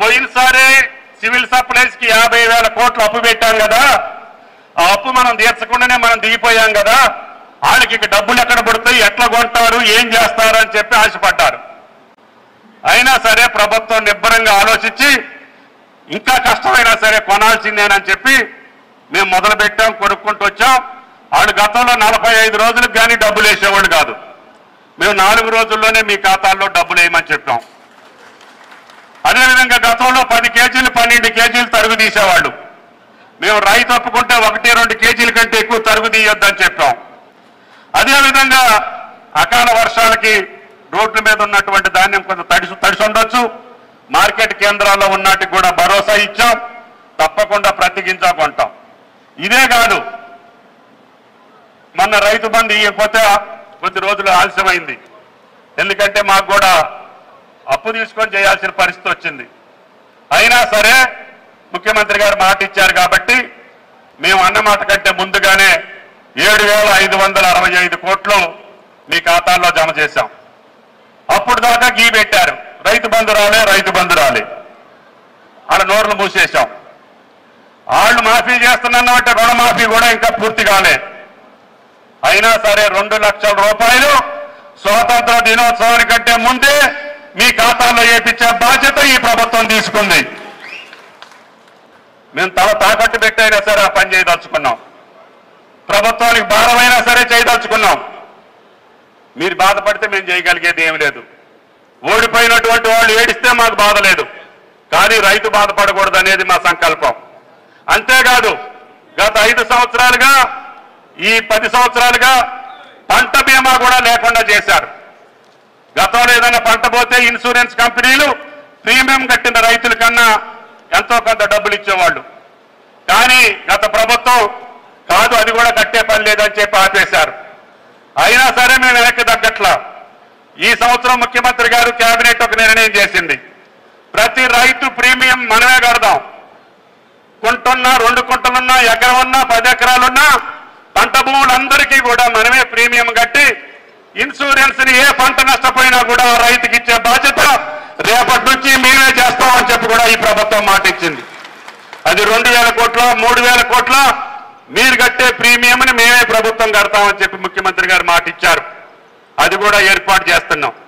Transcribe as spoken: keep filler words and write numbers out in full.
పోయినసారే civil supplies కి యాభై వేల కోట్లు అప్పు పెట్టాం కదా, ఆ అప్పు మనం తీర్చకుండానే మనం దిగిపోయాం కదా, వాళ్ళకి ఇక డబ్బులు ఎక్కడ పడతాయి, ఎట్లా కొంటారు, ఏం చేస్తారు అని చెప్పి ఆశపడ్డారు. అయినా సరే ప్రభుత్వం నిబ్బరంగా ఆలోచించి ఇంకా కష్టమైనా సరే కొనాల్సిందేనని చెప్పి మేము మొదలు పెట్టాం, కొనుక్కుంటూ వచ్చాం. వాళ్ళు గతంలో నలభై ఐదు రోజులకు కానీ డబ్బులు వేసేవాళ్ళు కాదు, మేము నాలుగు రోజుల్లోనే మీ ఖాతాల్లో డబ్బులు వేయమని చెప్పాం. అదేవిధంగా గతంలో పది కేజీలు పన్నెండు కేజీలు తరుగు తీసేవాళ్ళు, మేము రాయి తప్పుకుంటే ఒకటి రెండు కేజీల కంటే ఎక్కువ తరుగు తీయొద్దని చెప్పాం. అదేవిధంగా అకాల వర్షాలకి రోడ్ల మీద ఉన్నటువంటి ధాన్యం కొంత తడిసి తడిసి ఉండొచ్చు, మార్కెట్ కేంద్రాల్లో ఉన్నటికి కూడా భరోసా ఇచ్చాం, తప్పకుండా ప్రతి గింజ కొంటాం. ఇదే కాదు, మన రైతు బంధు ఇవ్వకపోతే కొద్ది రోజులు ఆలస్యమైంది, ఎందుకంటే మాకు కూడా అప్పు తీసుకొని చేయాల్సిన పరిస్థితి వచ్చింది. అయినా సరే ముఖ్యమంత్రి గారు మాట ఇచ్చారు కాబట్టి మేము అన్నమాట కంటే ముందుగానే ఏడు వేల ఐదు వందల అరవై ఐదు కోట్లు మీ ఖాతాల్లో జమ చేశాం. అప్పుడు దాకా గీ పెట్టారు, రైతు బంధు రాలే రైతు బంధు రాలే అలా నోర్లు మూసేశాం. వాళ్ళు మాఫీ చేస్తున్నామంటే రుణమాఫీ కూడా ఇంకా పూర్తి కాలే. అయినా సరే రెండు లక్షల రూపాయలు స్వాతంత్ర దినోత్సవానికి కంటే ముందే మీ ఖాతాల్లో వేయించే బాధ్యత ఈ ప్రభుత్వం తీసుకుంది. మేము తల తాకట్టు పెట్టైనా సరే ఆ పని చేయదలుచుకున్నాం, ప్రభుత్వానికి భారమైనా సరే చేయదలుచుకున్నాం. మీరు బాధపడితే మేము చేయగలిగేది ఏమి లేదు, ఓడిపోయినటువంటి వాళ్ళు ఏడిస్తే మాకు బాధ లేదు, కానీ రైతు బాధపడకూడదు అనేది మా సంకల్పం. అంతేకాదు గత ఐదు సంవత్సరాలుగా ఈ పది సంవత్సరాలుగా పంట బీమా కూడా లేకుండా చేశారు. గతంలో ఏదైనా పంట పోతే ఇన్సూరెన్స్ కంపెనీలు ప్రీమియం కట్టిన రైతుల కన్నా ఎంతో కొంత డబ్బులు ఇచ్చేవాళ్ళు, కానీ గత ప్రభుత్వం కాదు అది కూడా కట్టే పని లేదని చెప్పి ఆపేశారు. అయినా సరే మేము వెనక్కి తగ్గట్లా. ఈ సంవత్సరం ముఖ్యమంత్రి గారు కేబినెట్ ఒక నిర్ణయం చేసింది, ప్రతి రైతు ప్రీమియం మనమే కడదాం, కుంటున్నా రెండు కుంటలున్నా ఎకరం ఉన్నా పది ఎకరాలున్నా పంట భూములందరికీ కూడా మనమే ప్రీమియం కట్టి ఇన్సూరెన్స్ ని ఏ పంట నష్టపోయినా కూడా రైతుకి ఇచ్చే బాధ్యత రేపటి నుంచి మేమే చేస్తామని చెప్పి కూడా ఈ ప్రభుత్వం మాట ఇచ్చింది. అది రెండు వేల కోట్ల మూడు వేల కోట్ల మీరు కట్టే ప్రీమియంని మేమే ప్రభుత్వం కడతామని చెప్పి ముఖ్యమంత్రి గారు మాట ఇచ్చారు, అది కూడా ఏర్పాటు చేస్తున్నాం.